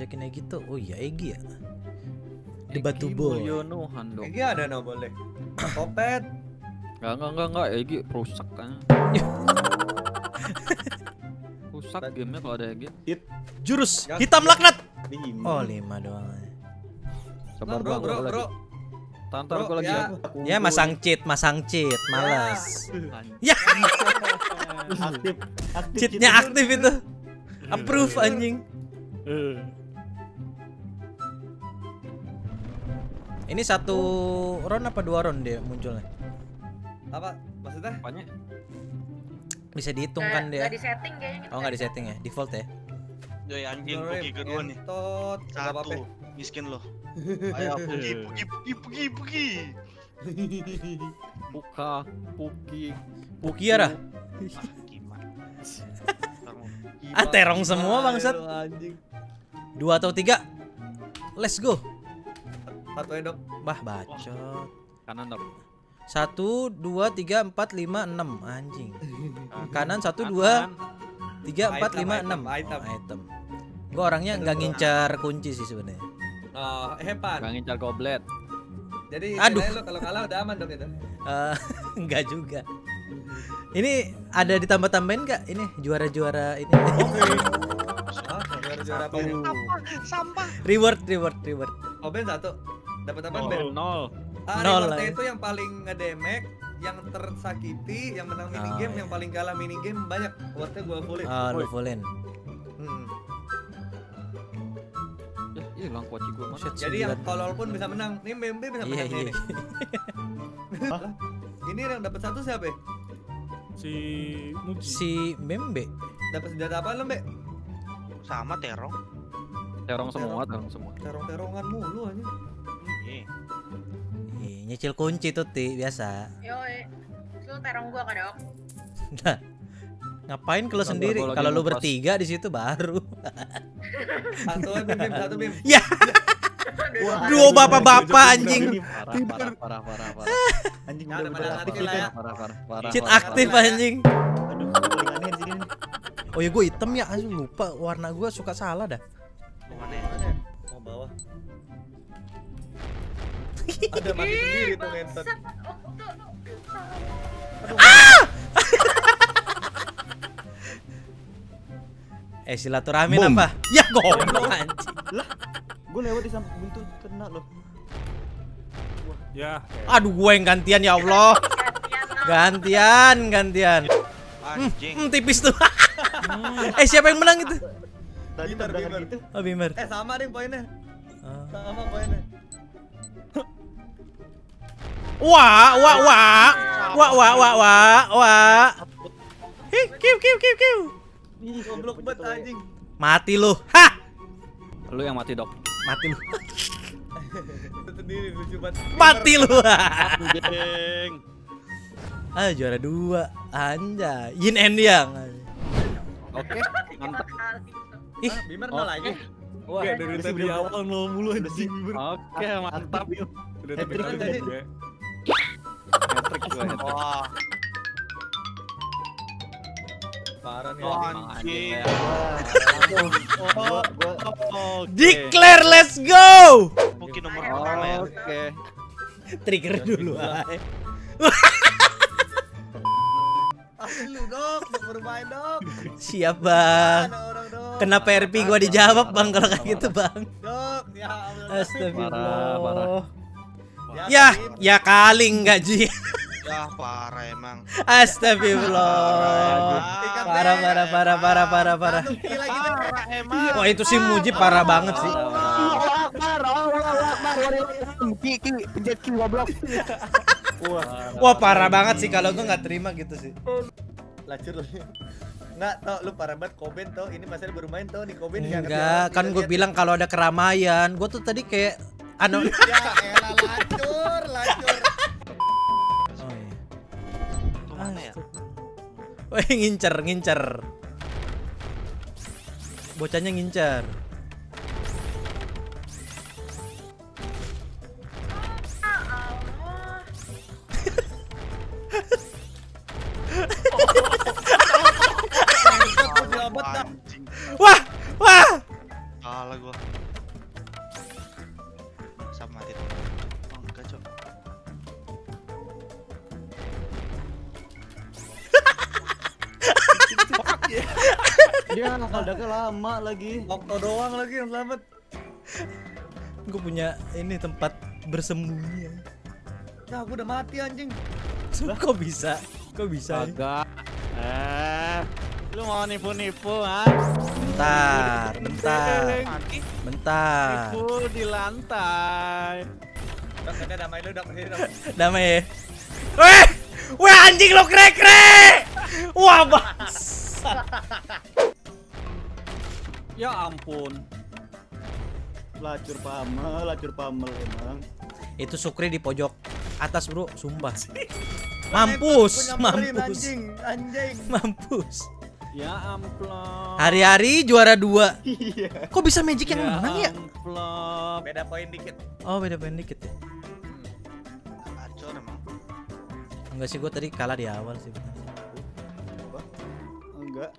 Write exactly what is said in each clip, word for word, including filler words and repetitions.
ngajakin Egy tuh. Oh iya Egy ya. Di Batubor. Egy ada no boleh. Kopet. Enggak enggak enggak enggak Egy rusak kan. Rusak gamenya kalau ada Egy. Hit. Jurus gak. Hitam laknat. lima. Oh lima doang. Sabar bro bro bro. bro. Tantar gue lagi ya. Ya masang cheat, masang cheat, malas. Ya. Aktif, aktif cheatnya aktif itu. Approve anjing. Ini satu round apa dua round dia munculnya? Apa maksudnya? Banyak. Bisa dihitung kan dia? Enggak di setting kayaknya. Oh enggak di setting ya, default ya. Joy anjing pergi kedua nih. Satu miskin loh. Ayo pergi pergi pergi pergi pergi. Buka puki puki arah. Ah terong semua bangsat. Dua atau tiga. Let's go. Satu edok. Bah bacot. Kanan dok. Satu dua tiga empat lima enam anjing. Kanan satu dua tiga empat lima enam item. Gue orangnya nggak ngincar kunci sih sebenarnya. Oh, hepan. Bang ngincar goblet. Jadi lo kalau kalah udah aman dong itu. Uh, enggak juga. Ini ada ditambah-tambahin enggak ini juara-juara ini? Okay. Oh, juara-juara apa? Sampah. Reward, reward, reward. Obel satu. Dapat apa? Nol. Nol. Ah, rewardnya itu yang paling ngedemek, yang tersakiti, yang menang mini game, oh, yang paling kalah mini game banyak. Rewardnya gua fullin. Ah, lu fullin. Hmm. Ih, lang kuaci gua mana? Jadi yang tolol pun bisa menang. Nih Membe bisa menang ini. Ini yang dapat satu siapa? Si Muji. Si Membe. Dapat senjata apa lo, Mbak? Sama terong. Terong semua, terong semua. Terong-terongan mulu aja. Iya. Ih, nyicil kunci tuh Ti biasa. Yo, itu terong gua kadok. Nah. Ngapain kalau sendiri? Kalau lu bertiga di situ baru. Satu bim, satu bim. Ya. Duo bapak-bapak anjing. Parah parah parah parah. Anjing udah parah parah parah. Cheat aktif anjing. Aduh, gorengannya di sini. Oh ya gue hitam ya, anjing lupa warna gue suka salah dah. Mana ya? Mau bawah. Ada mati sendiri tuh ngentot. Ah! Eh silaturahmi apa? Ya goblok anjing. Lah, gue lewat di samping pintu kena loh. Wah. Ya. Aduh, gue yang gantian ya Allah. Gantian, gantian. Anjing. Hmm, hmm, tipis tuh. Eh siapa yang menang itu? Tadi terdengar gitu. Oh, Bimer. Eh sama deh poinnya. Uh. Sama poinnya. Wah, wah, wah. Wah, wah, wah, wah, wah. Hi, kiu kiu kiu kiu. Goblok banget anjing. Mati lu. Hah. Lu yang mati, Dok. Mati lu. Mati lu. Ah, juara dua. Anjay. Yin and Yang. Oke, mantap. Ih, Bimer nol lagi. Wah, dari tadi awal nol mulu anjing. Oke, mantap. Udah terbiasa jadi. Hat-trick gua, hat-trick. Parah nih. Anjing. Declare let's go. Mungkin nomor pertama ya. Oke. Trigger dulu aja. Lu dok, bermain dok. Siap bang. Kenapa R P gua dijawab bang kalau kayak gitu bang? Dok, ya Allah. Astagfirullah. Ya, ya kali enggak Ji. Ah parah emang. Astagfirullah. Parah parah parah parah parah parah. Wah itu si Muji parah banget sih. Wah parah banget sih kalau gue nggak terima gitu sih. Lacur lagi. Nggak tau lu parah banget komen tau. Ini masanya baru main tau nih komen. Enggak kan gue bilang kalau ada keramaian. Gue tuh tadi kayak ano. Ya elah lacur lacur. Weh ngincer ngincer. Bocahnya ngincer. Wah, wah. Salah gua. Dia ngeledaknya lama lagi. Okto doang lagi yang selamat. Gue punya ini tempat bersembunyi. Ya gue udah mati anjing. Kok bisa? Kok bisa? Agak. Eh, lu mau nipu-nipu ah? Bentar, bentar, bentar. Nipu di lantai. Udah damai lu, damai lu. Damai ya. Weh, weh anjing lu krek-krek. Wah basah. Ya ampun. Lacur pamel, lacur pamel emang. Itu Sukri di pojok atas bro, sumpah. Mampus, mampus, anjing, anjing. Mampus. Ya amplop. Hari-hari juara dua. Iya. Kok bisa Magic yang ya menang ya? Amplop. Beda poin dikit. Oh beda poin dikit ya. Hmm. Kacau emang. Enggak sih, gue tadi kalah di awal sih. Enggak.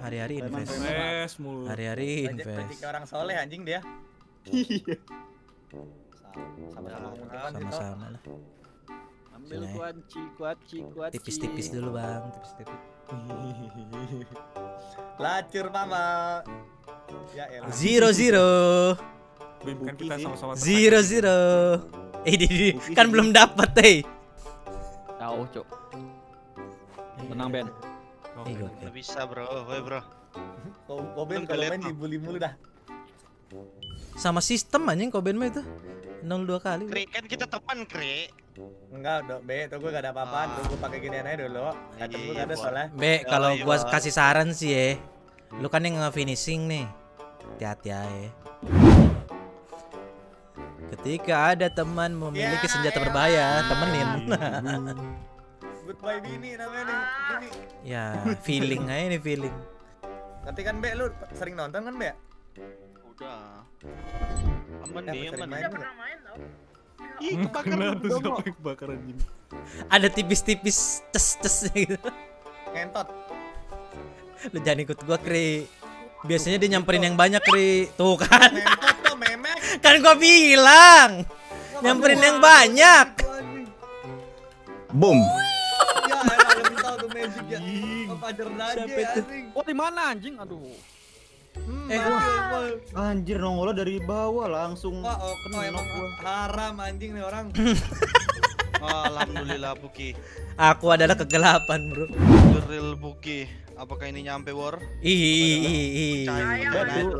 Hari-hari invest. Invest mulu. Hari-hari invest. Jadi orang soleh anjing dia. Iya. Sama-sama. Sama-sama lah. Ambil kuaci, kuaci, kuaci. Tipis-tipis dulu bang, tipis-tipis. Lacur mama. Ya elah. Zero zero. Kan kita sama-sama. Zero zero. Eh di kan belum dapat eh. Tahu cok. Tenang Ben. Gak bisa bro, woi bro. Koben kalau main dibully mulu dah. Sama sistem anjing Koben mah itu. nol dua kali. Kri kan kita teman Kri. Enggak, dok, B, tuh gue gak ada apa-apaan, tuh gue pake ginian aja dulu. Kata gue gak ada soalnya. B, kalau gue kasih saran sih ya, lu kan yang nge-finishing nih. Hati-hati aja. Ketika ada teman memiliki senjata berbahaya, temenin. Goodbye bini namanya nih. Ya, feeling aja nih, feeling. Nanti kan B, lu sering nonton kan B? Udah. Aman dia, aman. Udah pernah main tau. Ih, kebakaran siapa yang kebakaran gini? Ada tipis-tipis ces-cesnya gitu. Ngentot. Lu jangan ikut gua, Kri. Biasanya dia nyamperin yang banyak, Kri. Tuh kan. Ngentot tuh, memek. Kan gua bilang. Nyamperin yang banyak. Boom. Ya, elah lu minta tuh Magic ya. Kepader aja, anjing. Wah, di mana anjing? Aduh. Eh gua anjir nongol dari bawah langsung kena emang gua. Haram anjing nih orang. Alhamdulillah Buki. Aku adalah kegelapan, bro. Real Buki. Apakah ini nyampe war? Ih. Batu.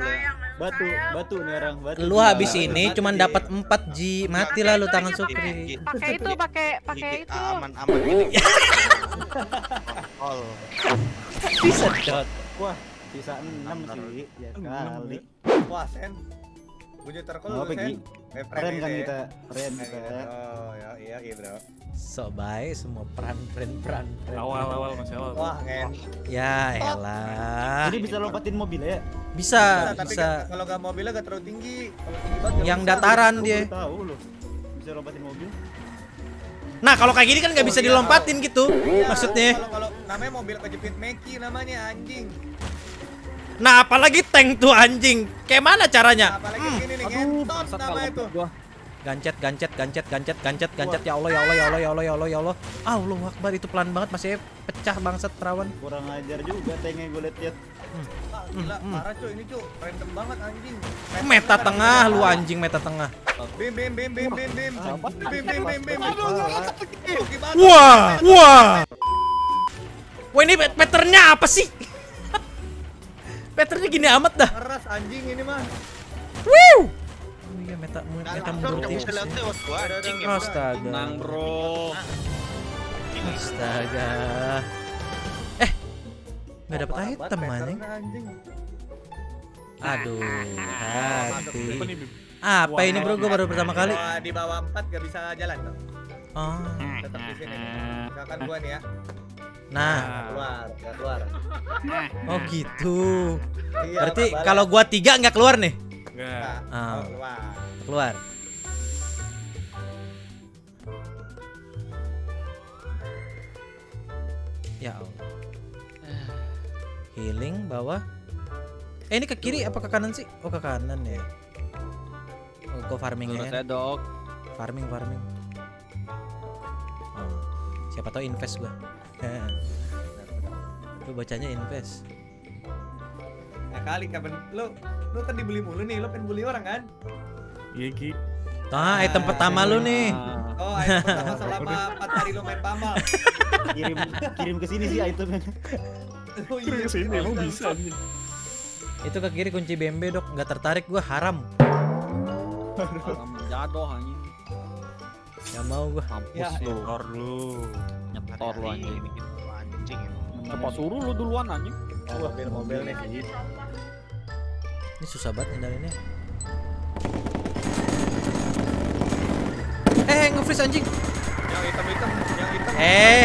Batu, batu nih orang, batu. Lu habis ini cuman dapat empat G. Matilah lu tangan Sukri. Pakai itu, pakai pakai itu. Aman-aman ini. All. Bisa shot. Wah. Sisa enam sih, ya kali. Wah Sen, bunyi terkol Sen. Keren kan kita, keren kita. Oh ya iya gitu. So baik semua peran peran peran. Awal-awal masih awal. Wah Sen. Ya elah. Jadi bisa lompatin mobil ya? Bisa, bisa. Kalau nggak mobilnya nggak terlalu tinggi. Yang dataran dia. Tahu loh, bisa lompatin mobil. Nah kalau kayak gini kan nggak bisa dilompatin gitu, maksudnya. Kalau namanya mobil kejepit Meki namanya anjing. Nah, apalagi tank tuh anjing. Kayak mana caranya? Apalagi hmm. gini nih, ngentot nama itu. Gancet, gancet, gancet, gancet, gancet, gancet. Ya Allah, ya Allah, ya Allah, ya Allah, ya Allah, ya Allah. Allahu Akbar, itu pelan banget masih pecah bangsat perawan. Kurang ajar juga tanknya gue liat-liat. Hmm. Ah, gila, hmm. parah cuy, ini cuy. Random banget anjing. Meta, meta tengah lu anjing, meta tengah. Bim bim bim bim bim bim. Bim bim bim bim. Wah, wah. Wah, ini patternnya apa sih? Meternya gini amat dah. Keras anjing ini mah. Wow. Oh iya meta meta mundur tips. Astaga. Tenang bro. Astaga. Eh. Enggak dapat item anjing. Aduh, hati. Apa ini bro? Gue baru pertama kali. Di bawah empat enggak bisa jalan. Oh. Tetap di sini. Misalkan gua nih ya. Nah, keluar, nggak keluar. Oh gitu. Berarti kalau gua tiga nggak keluar nih? Nggak. Ah, keluar. Ya Allah. Healing bawah. Eh ini ke kiri apa ke kanan sih? Oh ke kanan ya. Oh, gua farming ya. Dok. Farming, farming. Siapa tahu invest gua. Lu bacanya invest. Ya kali kapan lu lu tadi bully mulu nih, lu pengen bully orang kan? Iya Ki. Nah, item pertama lu nih. Oh, item pertama selama empat hari lu main Pamal. Kirim kirim ke sini sih itemnya. Oh iya, sini emang bisa. Itu ke kiri kunci B M B, Dok. Enggak tertarik gua, haram. Haram jadoh anjing. Enggak mau gua. Mampus lu. Nyetor lu. Nyetor lu anjing. Anjing. Apa suruh lu duluan anjing? Gua bel-bel nih anjing. Ini susah banget ngendalinnya. Eh, nge-freeze anjing. Yang hitam-hitam, yang hitam. Eh.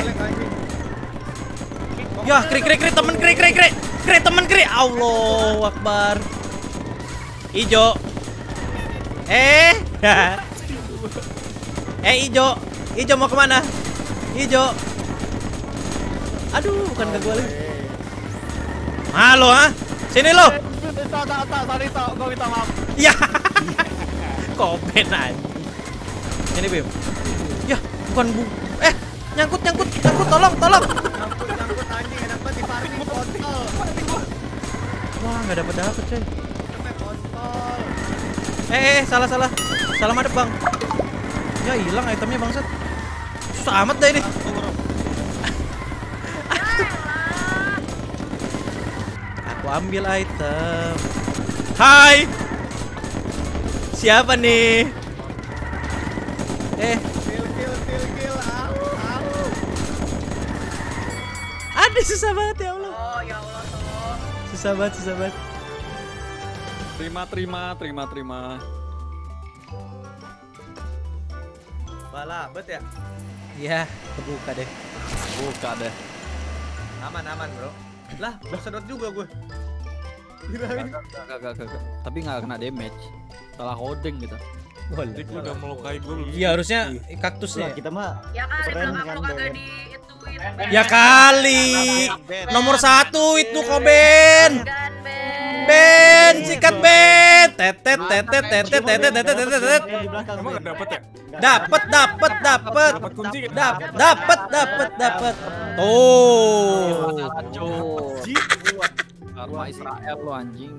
Yah, krik-krik-krik temen krik-krik-krik. Krik temen krik. Allahu Akbar. Ijo. Eh. Eh, Ijo. Ijo mau kemana? Ijo. Aduh, bukan ke gua lagi. Halo, ha? Sini lo. Tak, tak, tak, sorry, tak. Gua minta maaf. Ya. Komen aja. Ini Bim. Yah, bukan bu. Eh, nyangkut, nyangkut, nyangkut, tolong, tolong. Nyangkut, nyangkut anjing, enak banget diparin botol. Wah, enggak dapat dapat, coy. Eh, eh, salah, salah. Salah madep, Bang. Ya hilang itemnya, bangsat. Susah amat dah ini. Aku ambil item. Hai. Siapa nih? Eh, kill kill kill kill, au au. Aduh, susah banget ya Allah. Oh ya Allah, tolong. Susah banget, susah banget. Terima terima terima terima. Balabet ya? Iya, kebuka deh. Buka deh. Aman aman bro. Lah, bersedot juga gue. Kirain. Gak gak gak. Tapi nggak kena damage. Salah holding gitu. Jadi gue udah melukai gue belum. Iya harusnya kaktusnya. Kita mah. Ya kali belakang kagak diituin. Ya kali. Nomor satu itu kok Ben. Ben sikat Ben. Tetet tetet tetet tetet tetet tetet. Emang nggak dapat ya? Dapat dapat dapat. Dapat dapat dapat dapat. Tuh. Karma Israel lo anjing.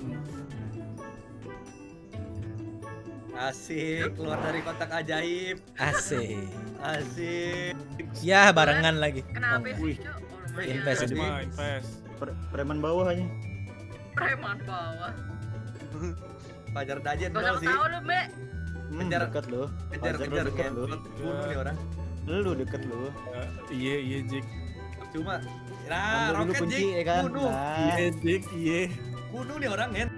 Asik, keluar dari kotak ajaib. Asik. Asik. Ya, barengan lagi. Kenapa sih, Cok? Invest di preman bawah aja. Preman bawah. Pajar dajen dong sih. Tahu lu, Mbak. Kejar dekat lu. Kejar kejar dekat lu. Bunuh nih orang. Lu dekat lu. Iya, iya, Jik. Cuma nah, roket Jik. Bunuh. Iya, Jik, iya. Bunuh nih orang, Hen.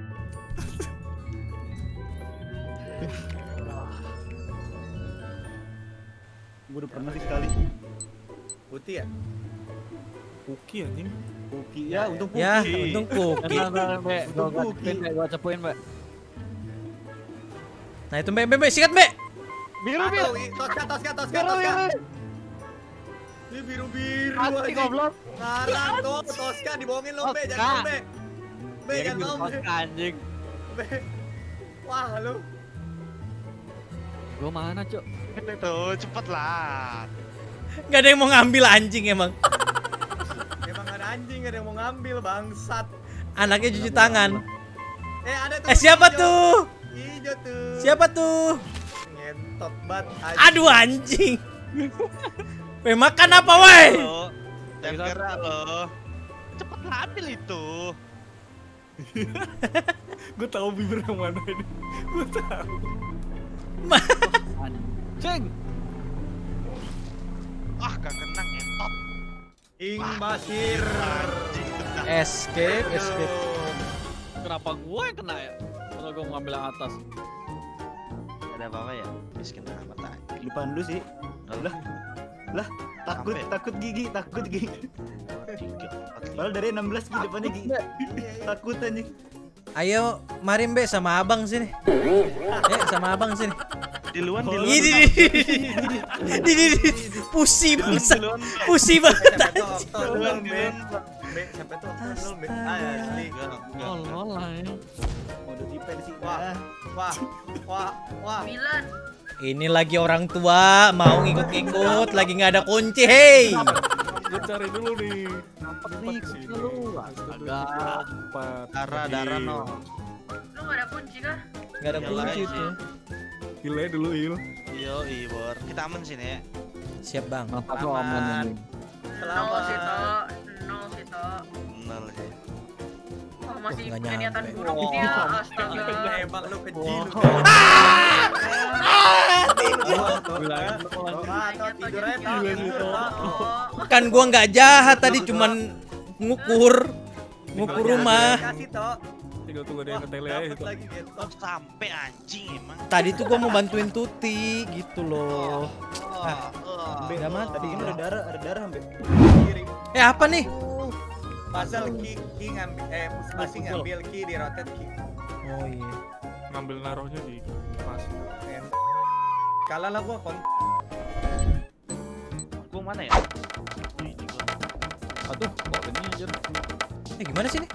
Gue udah pernah sih sekali. Putih ya? Kuki anjing. Kuki ya, untung kuki. Ya, untung kuki. Untung kuki. Gua cepuin, Mbak. Nah, itu Mbak, Mbak, sikat, Mbak. Biru, biru. Toska, toska, toska, toska. Ini biru-biru aja. Hati goblok. Ngarang tuh, toska dibohongin lo, Mbak. Jangan lo, Mbak. Mbak, jangan lo, Mbak. Anjing. Mbak. Wah, lo. Gua mana, Cok? Tuh, cepet lah. Gak ada yang mau ngambil anjing emang. Emang ada anjing, gak ada yang mau ngambil, bangsat. Anaknya cuci tangan. Eh, ada tuh. Eh, siapa ijo tuh? Ijo tuh. Siapa tuh? Ngentot banget. Aduh anjing. Weh, makan apa, weh? Jangan gerak loh. Cepet lah ambil itu. Gue tahu bibir yang mana ini. Gue tahu. Ceng. Ah, gak kenang ngetot. Ing Basir. Escape, escape. Kenapa gue yang kena ya? Kalau gue ngambil yang atas. Ada apa-apa ya? Miskin amat aja. Lupain dulu sih. Lah. Lah, takut, takut gigi, takut gigi. Padahal dari enam belas di depannya gigi. Takut anjing. Ayo, mari Mbak sama Abang sini. Eh, sama Abang sini. Di luar, di luar. Ini, di di di pusi banget. Pusi banget. Tolong Ben. Ben, sampai tuh tolong Ben. Asli. Tolol lah. Mode defense sih. Wah, wah, wah, wah. Milan. Ini lagi orang tua mau ngikut-ngikut, lagi enggak ada kunci, hei. Gue cari dulu nih. Nampak nih kuncinya lu. Agak darah-darah no. Lu gak ada kunci kah? Gak ada kunci tuh. Hilai dulu Il. Yo Ibor, kita aman sini ya. Siap bang. Aku aman. Selamat Sito. Nol Sito. Nol sih. Kalau masih punya niatan buruk dia, astaga. Emang lu kecil. Kan gua nggak jahat tadi, cuman ngukur ngukur rumah. Tinggal tunggu dia ngetele aja itu. Sampai anjing emang. Tadi tuh gua mau bantuin Tuti gitu loh. Nggak mati, tadi ini ada darah, ada darah hampir. Eh apa nih? Pasal Ki ngambil, eh masih ngambil Ki di rotet Ki. Oh iya. Ngambil naruhnya di pas. Kalah lah gua kon. Gua mana ya? Aduh, kok ini aja. Eh gimana sih nih?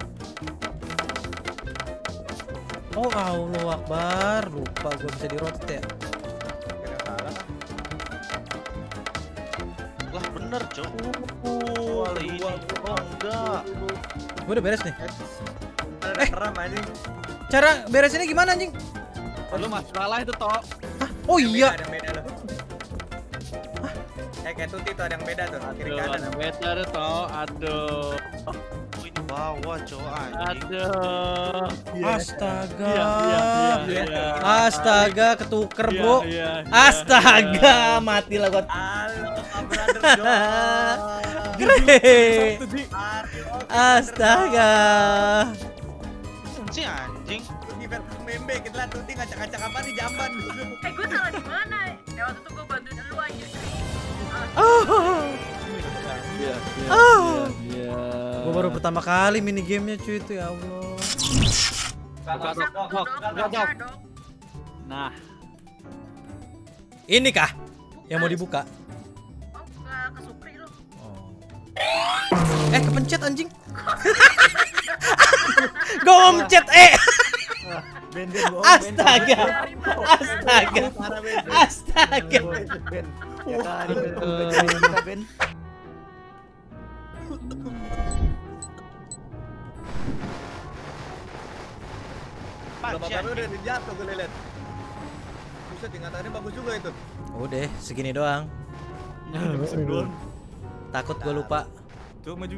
Oh Allah Akbar, lupa gua bisa dirotet ya. Kira salah. Lah bener, Cok. Oh, ini. Oh enggak. Gua udah beres nih. Eh, cara beresinnya gimana anjing? Lu masalah itu toh. Oh iya. Ada beda loh. Eh kayak Tuti tuh ada yang beda tuh. Kiri kanan ada beda tuh toh. Aduh. Oh ini bawah cowok anjing. Aduh. Astaga. Astaga ketuker, Bro. Astaga, mati lah gua. Astaga. Si anjing. Membe kita lihat Tuti ngacak-ngacak apa nih jamban. Eh gue salah di mana? Ya waktu itu gue bantuin lu aja. Oh. Iya. Iya. Gue baru pertama kali mini gamenya cuy itu ya Allah. Nah. Ini kah yang mau dibuka? Ke Supri lu. Eh kepencet anjing. Gue mau mencet eh. Astaga, astaga, astaga. Bapak-bapak udah dijatuh gue liat. Buset, ingatannya bagus juga itu. Udah, segini doang. Takut gue lupa. Tuh maju.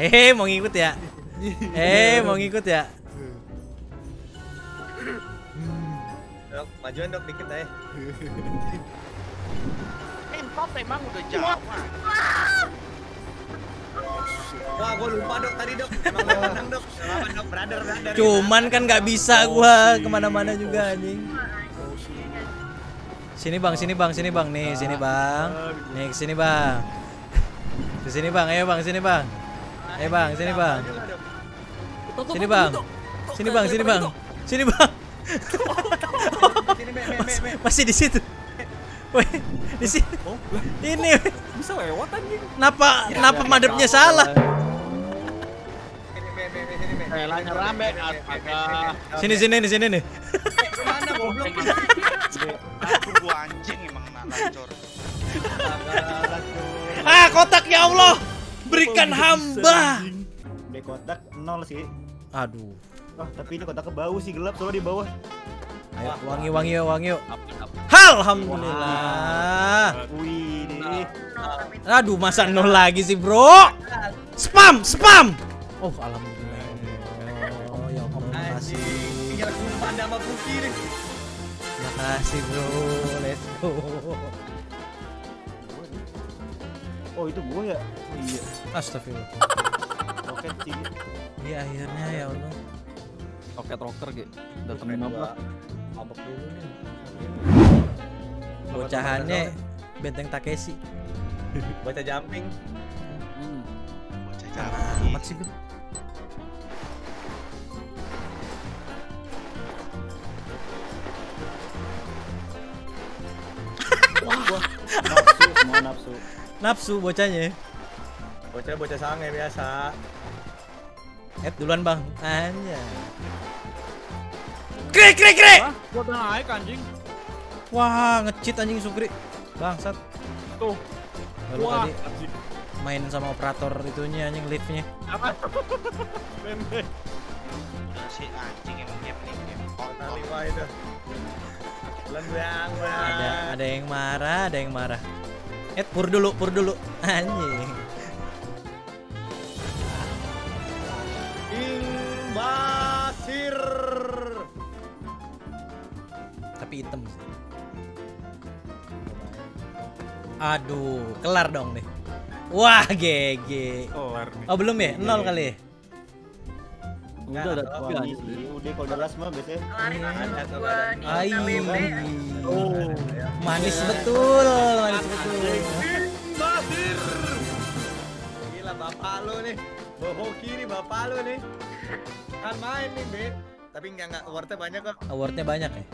Eh, mau ngikut ya? Eh, mau ngikut ya? Dok, majuan dok dikit aja. Tempat emang udah jauh. Wah, gua lupa dok tadi dok. Emang gua menang dok. Selamat dok, brother, brother. Cuman kan nggak bisa gua kemana-mana juga anjing. Sini bang, sini bang, sini bang, nih sini bang, nih sini bang, di sini bang, ayo bang, sini bang. Eh bang, sini bang. Sini bang. Sini bang, sini bang. Sini bang. Masih di situ. Woi, di sini. Ini bisa lewat anjing. Napa napa madepnya salah? Sini sini di sini nih. Mana goblok? Gua anjing emang nancor. Ah, kotak ya Allah. Berikan hamba. Di kotak nol sih. Aduh. Wah, tapi ini kotak kebau sih, gelap soalnya di bawah. Ayo wangi wangi yuk, wangi yuk. Alhamdulillah. Wih ini. Aduh, masa nol lagi sih, Bro? Spam, spam. Oh, alhamdulillah. Oh, ya ampun. Terima kasih, Bro. Let's go. Oh itu gue ya? Iya. Astagfirullah. Roket tinggi. Iya akhirnya ya Allah. Roket rocker gitu. Udah terima belum? Mabok dulu nih. Bocahannya Benteng Takeshi. Baca jumping. Hmm. Baca jumping. Amat sih gue. Wah. Nafsu, mau nafsu. Nafsu bocahnya. Bocah bocah sange biasa. Eh duluan bang. Anya. Krik krik krik. Hah? Gua udah naik anjing. Wah, nge-cheat anjing Sukri. Bangsat. Tuh. Lalu wah, tadi anjing main sama operator itunya anjing liftnya. Apa? Membe. Si anjing emangnya pening. Kali wah itu. Lembang banget. Ada ada yang marah, ada yang marah. Eh, pur dulu, pur dulu. Anjing. Basir tapi hitam sih. Aduh, kelar dong deh. Wah, G G. Oh, belum ya? Nol kali. Udah ada tapi udah kalau jelas mah biasanya. Ai. Oh, manis betul, manis betul. Basir. Gila bapak lu nih. Bohong kiri bapak lu nih. Kan main nih, Be. Tapi enggak, award-nya banyak kok. Award-nya banyak ya?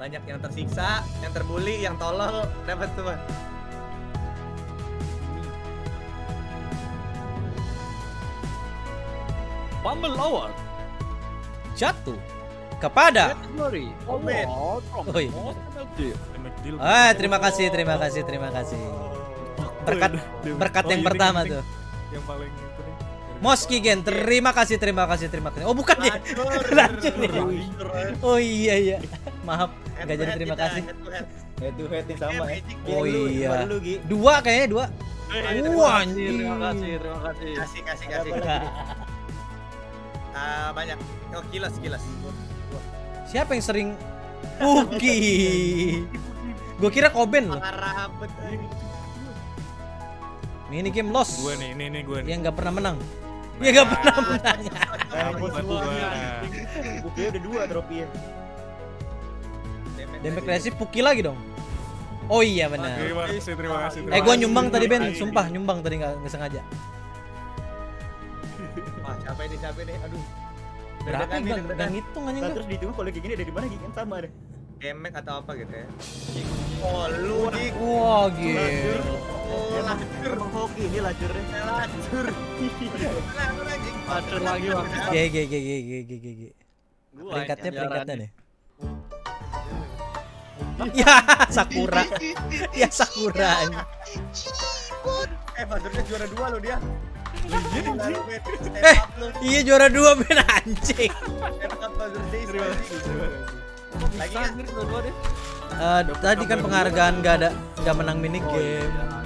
Banyak yang tersiksa, yang terbuli, yang tolol, dapat semua. Bumble Award jatuh kepada Glory. Oh, ah, terima kasih, terima kasih, terima kasih. Berkat berkat yang pertama tuh. Yang paling Moski Gen, terima kasih, terima kasih, terima kasih. Oh bukan ya? Lanjut nih. Oh iya iya. Maaf, nggak jadi terima kasih. Head to head sama. Oh iya. Dua kayaknya dua. Wah, terima kasih, terima kasih. Kasih kasih kasih. Ah banyak. Oh kilas kilas. Siapa yang sering? Puki. Gue kira Koben loh. Ini game loss. Gue nih, ini nih gue. Yang nggak pernah menang. Ya nggak pernah menang. Puki udah dua trofinya. Damage Classic Puki lagi dong. Oh iya benar. Terima kasih, terima kasih. Eh gue nyumbang tadi Ben, sumpah nyumbang tadi nggak sengaja. Wah capek nih, capek nih. Aduh. Berapa nih? Nggak ngitung aja. Terus dihitung kalau gini dari mana gini sama deh. Damage atau apa gitu ya? Oh lu nih. Wah gila. Lajur, hoki ini lajurnya. Lajur. Lajur lagi bang. G G G G G G G. Peringkatnya peringkatnya nih. Ya Sakura. Ya Sakura. Eh Badurnya juara dua loh dia. Eh iya juara dua Ben anjing. Lagi kan? Tadi kan penghargaan gak ada, gak menang mini game.